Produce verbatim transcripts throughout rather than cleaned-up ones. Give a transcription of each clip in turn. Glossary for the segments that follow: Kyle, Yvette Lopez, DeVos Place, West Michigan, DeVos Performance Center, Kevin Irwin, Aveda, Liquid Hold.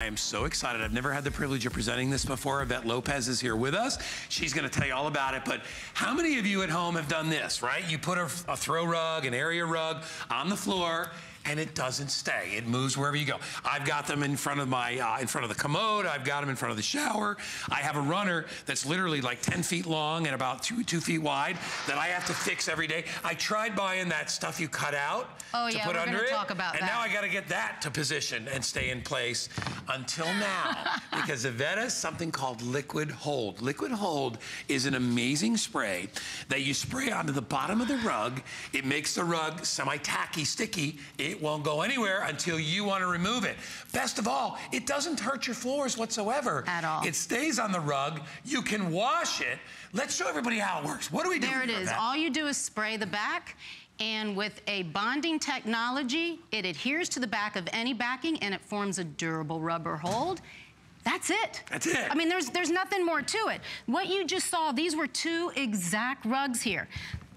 I am so excited. I've never had the privilege of presenting this before. Yvette Lopez is here with us. She's going to tell you all about it. But how many of you at home have done this, right? You put a, a throw rug, an area rug on the floor, and it doesn't stay. It moves wherever you go. I've got them in front of my, uh, in front of the commode. I've got them in front of the shower. I have a runner that's literally like ten feet long and about two, two feet wide that I have to fix every day. I tried buying that stuff you cut out oh, to yeah, put we're under it. Talk about and that. Now I got to get that to position and stay in place until now because Aveda is something called Liquid Hold. Liquid Hold is an amazing spray that you spray onto the bottom of the rug. It makes the rug semi-tacky, sticky. It won't go anywhere until you want to remove it. Best of all, it doesn't hurt your floors whatsoever. At all. It stays on the rug. You can wash it. Let's show everybody how it works. What do we do? There it is. All you do is spray the back, and with a bonding technology, it adheres to the back of any backing, and it forms a durable rubber hold. That's it. That's it. I mean, there's, there's nothing more to it. What you just saw, these were two exact rugs here.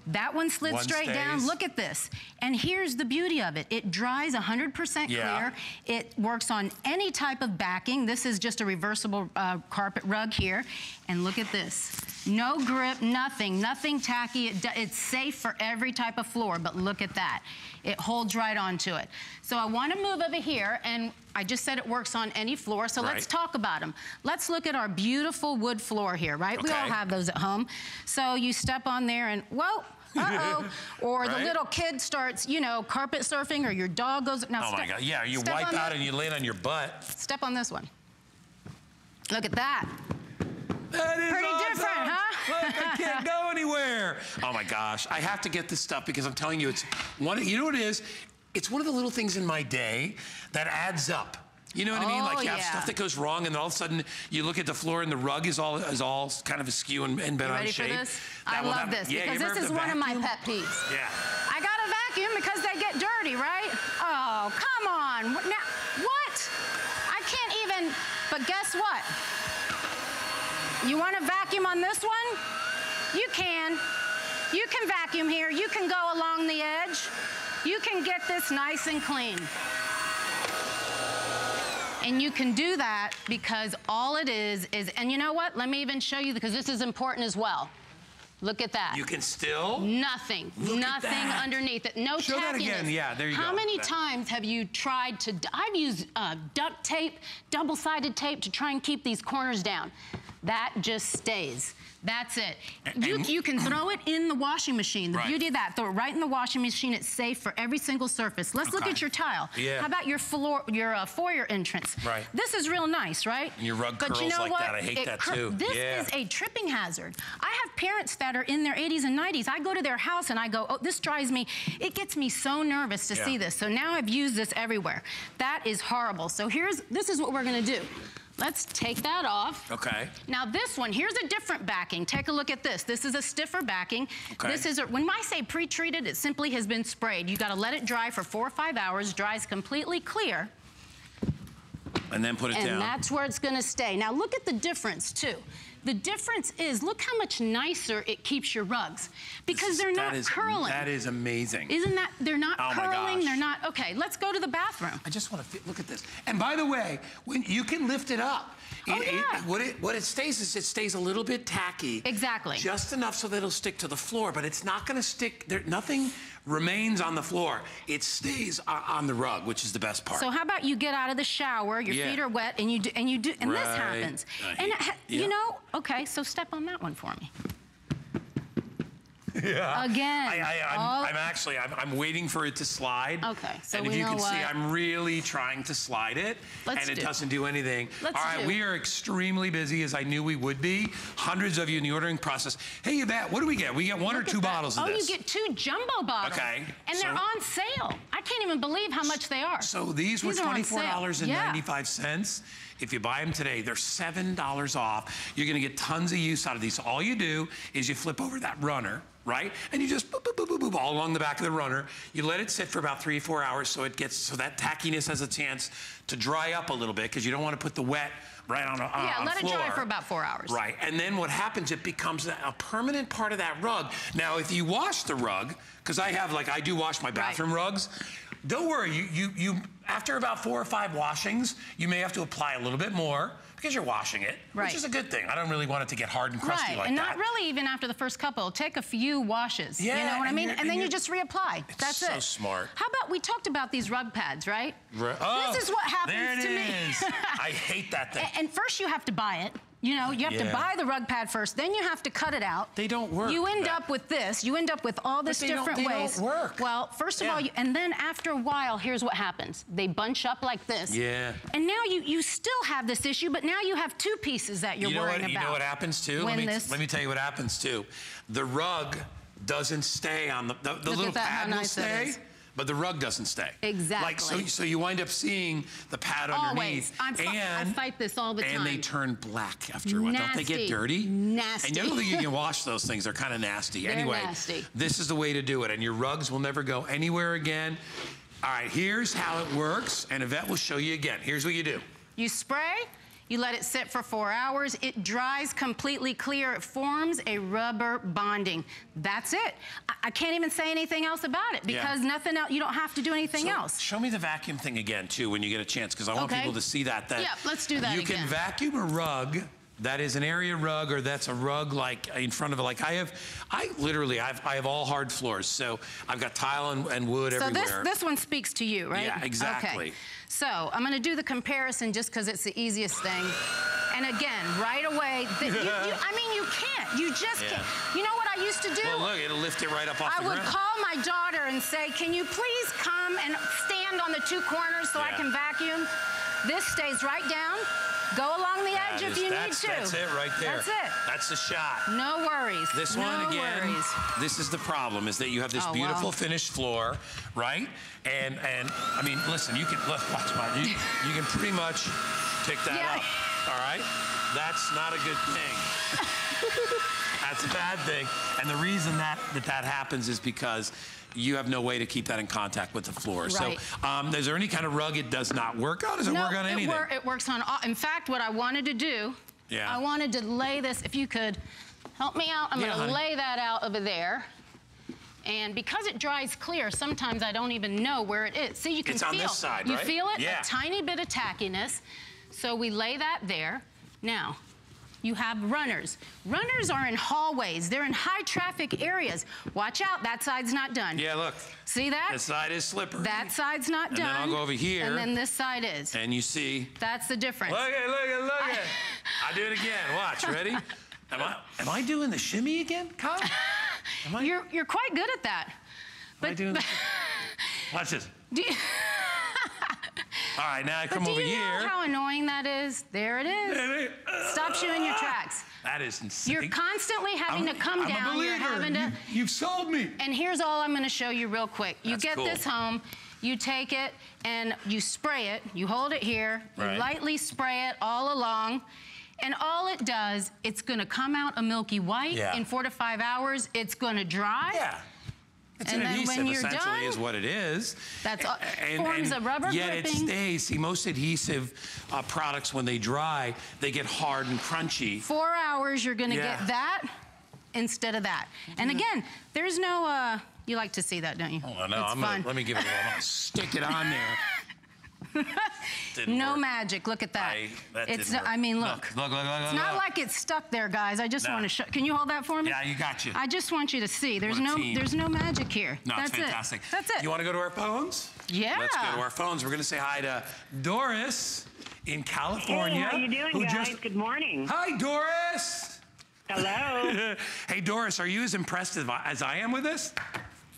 That one slid one straight stays. down. Look at this. And here's the beauty of it. It dries one hundred percent yeah. clear. It works on any type of backing. This is just a reversible uh, carpet rug here. And look at this. No grip, nothing, nothing tacky. It, it's safe for every type of floor, but look at that. It holds right onto it. So I want to move over here, and I just said it works on any floor, so right. let's talk about them. Let's look at our beautiful wood floor here, right? Okay. We all have those at home. So you step on there and, whoa, uh-oh. Or right? the little kid starts, you know, carpet surfing, or your dog goes... Now, oh, step, my God, yeah, you wipe out that. and you land on your butt. Step on this one. Look at that. That is pretty awesome. Different, huh? Look, I can't go anywhere. Oh, my gosh. I have to get this stuff because I'm telling you, it's one... You know what it is? It's one of the little things in my day that adds up. You know what oh, I mean? Like you have yeah. stuff that goes wrong, and then all of a sudden you look at the floor, and the rug is all is all kind of askew and, and bent out of shape. Ready for this? That I love have, this yeah, because this is one vacuum? of my pet peeves. Yeah. I got a vacuum because they get dirty, right? Oh, come on! Now what? I can't even. But guess what? You want to vacuum on this one? You can. You can vacuum here. You can go along the edge. You can get this nice and clean. And you can do that because all it is is, and you know what? Let me even show you because this is important as well. Look at that. You can still? Nothing. Look nothing at that. underneath it. No Show tackiness. that again. Yeah, there you How go. How many that. times have you tried to, I've used uh, duct tape, double-sided tape to try and keep these corners down. That just stays. That's it. And, you, and, you can throw it in the washing machine. The right. beauty of that, throw it right in the washing machine. It's safe for every single surface. Let's okay. look at your tile. Yeah. How about your floor, your uh, foyer entrance? Right. This is real nice, right? And your rug but curls you know like what? that. I hate it that too. This yeah. is a tripping hazard. I have parents that are in their eighties and nineties. I go to their house and I go, oh, this drives me. It gets me so nervous to yeah. see this. So now I've used this everywhere. That is horrible. So here's, this is what we're gonna do. Let's take that off. Okay. Now this one, here's a different backing. Take a look at this. This is a stiffer backing. Okay. This is, a, when I say pre-treated, it simply has been sprayed. You gotta let it dry for four or five hours. Dries completely clear. And then put it and down. And that's where it's gonna stay. Now look at the difference too. The difference is, look how much nicer it keeps your rugs because is, they're not that is, curling. That is amazing. Isn't that, they're not oh curling, they're not, okay, let's go to the bathroom. I just want to, look at this. And by the way, when you can lift it up. It, oh, yeah. It, what, it, what it stays is it stays a little bit tacky. Exactly. Just enough so that it'll stick to the floor, but it's not going to stick, there, nothing remains on the floor. It stays on the rug, which is the best part. So how about you get out of the shower, your yeah. feet are wet, and you do, and, you do, and right. this happens. I and, it, yeah. you know, okay, so step on that one for me. Yeah. Again. I, I, I'm, all... I'm actually, I'm, I'm waiting for it to slide. Okay. So and if we you know can what... see, I'm really trying to slide it. Let's and it do. doesn't do anything. Let's all right, do. we are extremely busy, as I knew we would be. Hundreds of you in the ordering process. Hey, Yvette, what do we get? We get one Look or two that. bottles of oh, this. Oh, you get two jumbo bottles. Okay. And so... they're on sale. I can't even believe how much they are. So these, these were twenty-four ninety-five. Yeah. If you buy them today, they're seven dollars off. You're going to get tons of use out of these. All you do is you flip over that runner, right? And you just boop, boop, boop, boop, boop, all along the back of the runner. You let it sit for about three, four hours so it gets, so that tackiness has a chance to dry up a little bit because you don't want to put the wet right on a floor. Yeah, let it dry for about four hours. Right, and then what happens, it becomes a permanent part of that rug. Now, if you wash the rug, because I have, like, I do wash my bathroom rugs, don't worry, you, you, you, after about four or five washings, you may have to apply a little bit more because you're washing it, right. which is a good thing. I don't really want it to get hard and crusty right. like and that. And not really even after the first couple. Take a few washes, yeah, you know what I mean? And, and then you just reapply. It's That's so it. smart. How about, we talked about these rug pads, right? Re oh, this is what happens to me. There it is. I hate that thing. And first you have to buy it. You know, you have yeah. to buy the rug pad first, then you have to cut it out. They don't work. You end up with this. You end up with all this different ways. But they don't, they don't work. Well, first of yeah. all, you, and then after a while, here's what happens. They bunch up like this. Yeah. And now you, you still have this issue, but now you have two pieces that you're you know worrying what, about. You know what happens, too? When let, me, this... let me tell you what happens, too. The rug doesn't stay on the... The, the little pad will nice stay. But the rug doesn't stay. Exactly. Like, so, so you wind up seeing the pad underneath. Always. I'm and, I fight this all the time. And they turn black after a while. Don't they get dirty? Nasty. And you don't think you can wash those things. They're kind of nasty. They're anyway, nasty. This is the way to do it. And your rugs will never go anywhere again. All right, here's how it works. And Yvette will show you again. Here's what you do. You spray. You let it sit for four hours. It dries completely clear. It forms a rubber bonding. That's it. I, I can't even say anything else about it because yeah. nothing else, you don't have to do anything so, else. Show me the vacuum thing again, too, when you get a chance, because I want okay. people to see that. that yeah, let's do that You again. can vacuum a rug that is an area rug, or that's a rug like in front of it. Like I have, I literally, I've, I have all hard floors. So I've got tile and, and wood so everywhere. So this, this one speaks to you, right? Yeah, exactly. Okay. So I'm gonna do the comparison just because it's the easiest thing. And again, right away, the, you, you, I mean, you can't, you just yeah. can't. You know what I used to do? Well, look, it'll lift it right up off I the ground. I would call my daughter and say, can you please come and stand on the two corners so yeah. I can vacuum? This stays right down. Go along the edge if you need to. That's it right there. That's it. That's the shot. No worries. This one again, this is the problem, is that you have this beautiful finished floor, right? And, and I mean, listen, you can, let's watch my, you, you can pretty much pick that up, all right? That's not a good thing. That's a bad thing. And the reason that that, that happens is because you have no way to keep that in contact with the floor. Right. So um, is there any kind of rug it does not work on? Does it no, work on anything? No, it, wor it works on all. In fact, what I wanted to do, yeah. I wanted to lay this, if you could help me out, I'm yeah, gonna honey. lay that out over there. And because it dries clear, sometimes I don't even know where it is. See, you can it's feel it. It's on this side, right? You feel it, yeah. a tiny bit of tackiness. So we lay that there. Now, you have runners. Runners are in hallways. They're in high traffic areas. Watch out, that side's not done. Yeah, look. See that? That side is slippery. That side's not and done. And then I'll go over here. And then this side is. And you see. That's the difference. Look at, look at, look at. I'll do it again, watch, ready? Am I, am I doing the shimmy again, Kyle? Am I? You're, you're quite good at that. But, am I doing but, the watch this. Do you all right, now I come over here. Do you know how annoying that is? There it is. Stops you in your tracks. That is insane. You're constantly having I'm, to come I'm down. A believer. You're having to. You, you've sold me. And here's all I'm going to show you real quick. You That's get cool. this home. You take it and you spray it. You hold it here. Right. You lightly spray it all along. And all it does, it's going to come out a milky white yeah. in four to five hours. It's going to dry. Yeah. It's and an adhesive, essentially, done, is what it is. That's all, and, forms and a rubber yet gripping. Yet it stays. See, most adhesive uh, products, when they dry, they get hard and crunchy. Four hours, you're going to yeah. get that instead of that. And yeah. again, there's no... Uh, you like to see that, don't you? Oh, no, I'm gonna, let me give it a little. I'm going to stick it on there. No work. magic. Look at that. I, that it's didn't no, work. I mean, look. Look, look, look, look. It's not look. like it's stuck there, guys. I just no. want to show. Can you hold that for me? Yeah, you got you. I just want you to see. There's no team. there's no magic here. No, That's it's fantastic. It. That's it. You want to go to our phones? Yeah. Let's go to our phones. We're going to say hi to Doris in California. Hey, how you doing, guys? Just... Good morning. Hi, Doris. Hello. Hey, Doris, are you as impressed as I am with this?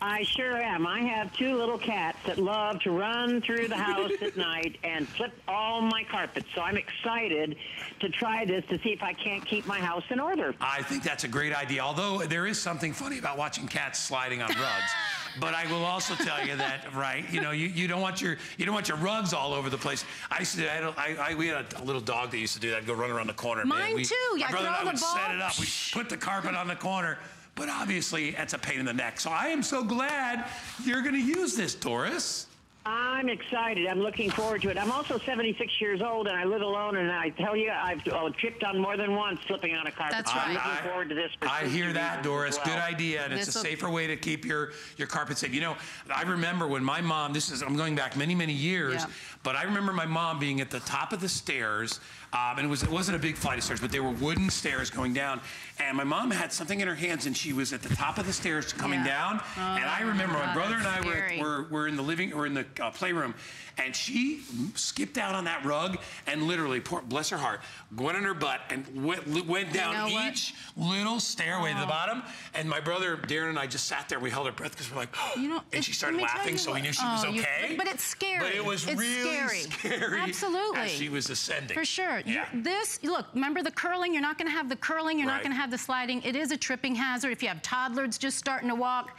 I sure am. I have two little cats that love to run through the house at night and flip all my carpets. So I'm excited to try this to see if I can't keep my house in order. I think that's a great idea, although there is something funny about watching cats sliding on rugs. But I will also tell you that, right, you know, you, you don't want your you don't want your rugs all over the place. I used to, I don't, I, I, we had a, a little dog that used to do that, I'd go run around the corner. Mine man. We, too. My yeah, brother and I would ball. set it up. We put the carpet on the corner. But obviously, that's a pain in the neck. So I am so glad you're going to use this, Doris. I'm excited. I'm looking forward to it. I'm also seventy-six years old, and I live alone, and I tell you, I've oh, tripped on more than once slipping on a carpet. That's right. I'm looking I, forward to this. I hear that, Doris. Well. Good idea, and it's this a safer way to keep your, your carpet safe. You know, I remember when my mom, this is, I'm going back many, many years, yeah. but I remember my mom being at the top of the stairs, um, and it, was, it wasn't a big flight of stairs, but they were wooden stairs going down, and my mom had something in her hands, and she was at the top of the stairs coming yeah. down, oh, and I remember God, my brother and I were, were, were in the living, were in the Uh, playroom, and she skipped out on that rug and literally, poor, bless her heart, went on her butt and went, went down you know each what? little stairway oh. to the bottom. And my brother Darren and I just sat there. We held our breath because we're like, oh. you know, and she started laughing, so we knew she oh, was okay. You, but it's scary. But it was it's really scary. scary. Absolutely. As she was ascending. For sure. Yeah. You, this look. Remember the curling. You're not going to have the curling. You're right. not going to have the sliding. It is a tripping hazard if you have toddlers just starting to walk.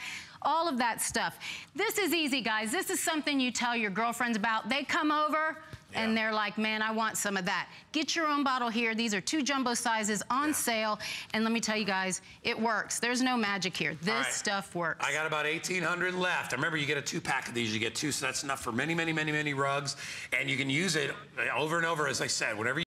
All of that stuff. This is easy, guys. This is something you tell your girlfriends about. They come over yeah. and they're like, man, I want some of that. Get your own bottle here. These are two jumbo sizes on yeah. sale. And let me tell you guys, it works. There's no magic here. This right. stuff works. I got about eighteen hundred left. I remember you get a two pack of these, you get two. So that's enough for many, many, many, many rugs. And you can use it over and over, as I said, whenever you